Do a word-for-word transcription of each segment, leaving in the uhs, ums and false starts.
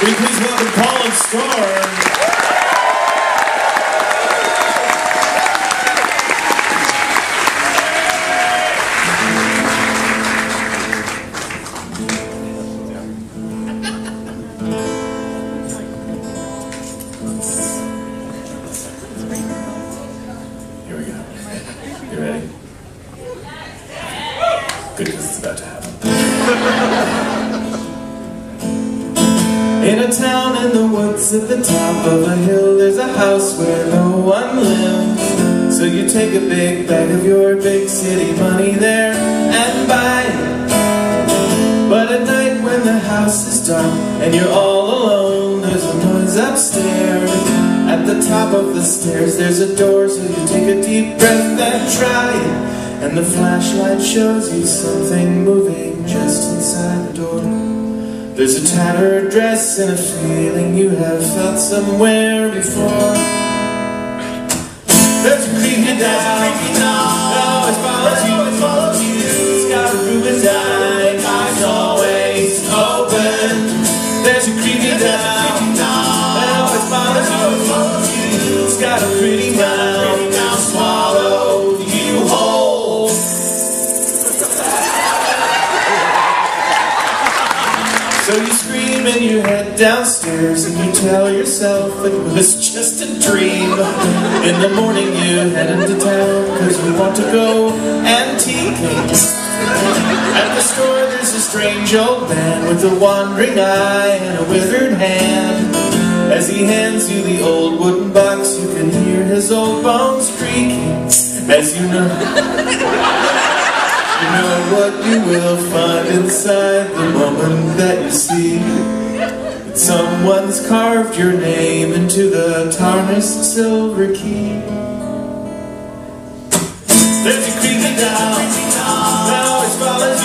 Will you please welcome Colin Storm? Good, because it's about to happen. In a town in the woods at the top of a hill, there's a house where no one lives. So you take a big bag of your big city money there and buy it. But at night when the house is dark and you're all alone, there's a noise upstairs. At the top of the stairs there's a door, so you take a deep breath and try it. And the flashlight shows you something moving just inside the door. There's a tattered dress and a feeling you have felt somewhere before. There's a creepy doll, it always follows you, it follows you. It's got a ruined eye, eyes always open. There's a creepy doll, it always follows you, it follows you. It's got a pretty mouth, now swallow you whole. So you scream and you head downstairs and you tell yourself it was just a dream. In the morning you head into town because you want to go antiquing. At the store there's a strange old man with a wandering eye and a withered hand. As he hands you the old wooden box, you can hear his old bones creaking. As you know... you know what you will find inside the moment that you see that someone's carved your name into the tarnished silver key. There's a creepy doll, now it follows you.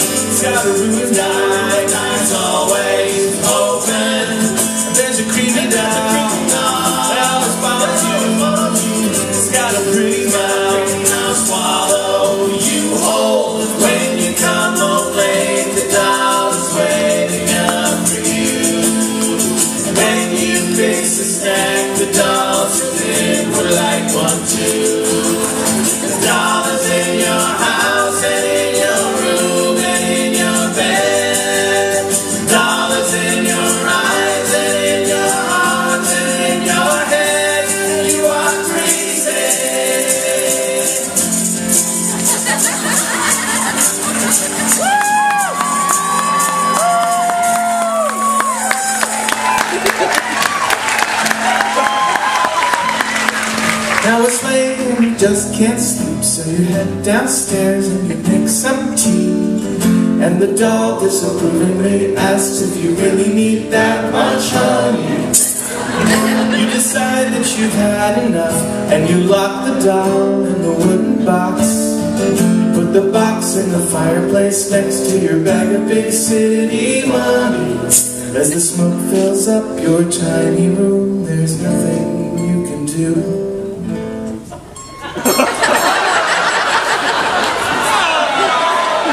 It's got a ruined eye, eyes always open. There's a creepy doll, now it follows you. It's got a pretty mouth, now swallow. When you come home late, the doll is waiting up for you. And when you fix a snack, the dolls you think would like one too. The doll is in your house and in your room and in your bed. The doll is in your eyes and in your arms and in your head. You are crazy. Now it's late and you just can't sleep, so you head downstairs and you pick some tea. And the doll disapprovingly asks if you really need that much honey. You decide that you've had enough and you lock the doll in the wooden box. You put the box in the fireplace next to your bag of big city money. As the smoke fills up your tiny room, there's nothing you can do.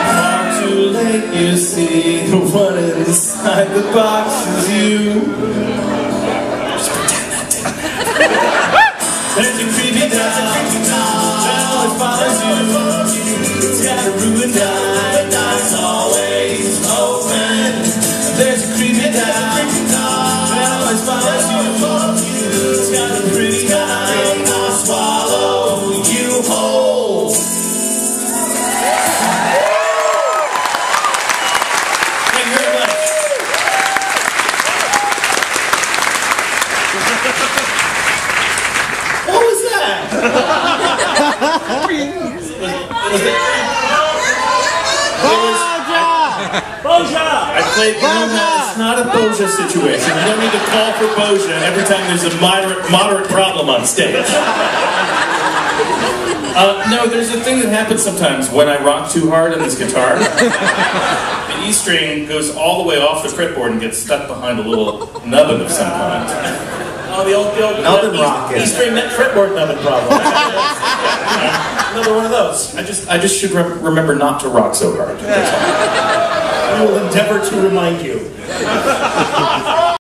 Far too late, you see the one inside the box is you. Just pretend that didn't happen. There's a creepy doll, it follows you. It's got a ruined eye, eyes always open. There's a creepy doll, it always follows you. It's got a pretty eye, I'll swallow you whole. Thank you very much. What was that? Was it? Boggia! Boggia! I played, you know, it's not a Boggia situation. You don't need to call for Boggia every time there's a moderate, moderate problem on stage. Uh, no, there's a thing that happens sometimes when I rock too hard on this guitar. The E string goes all the way off the fretboard and gets stuck behind a little nubbin of some kind. Oh, the old, the old nubbin rock. E string, that fretboard nubbin problem. Another one of those. I just, I just should re remember not to rock so hard. I will endeavor to remind you.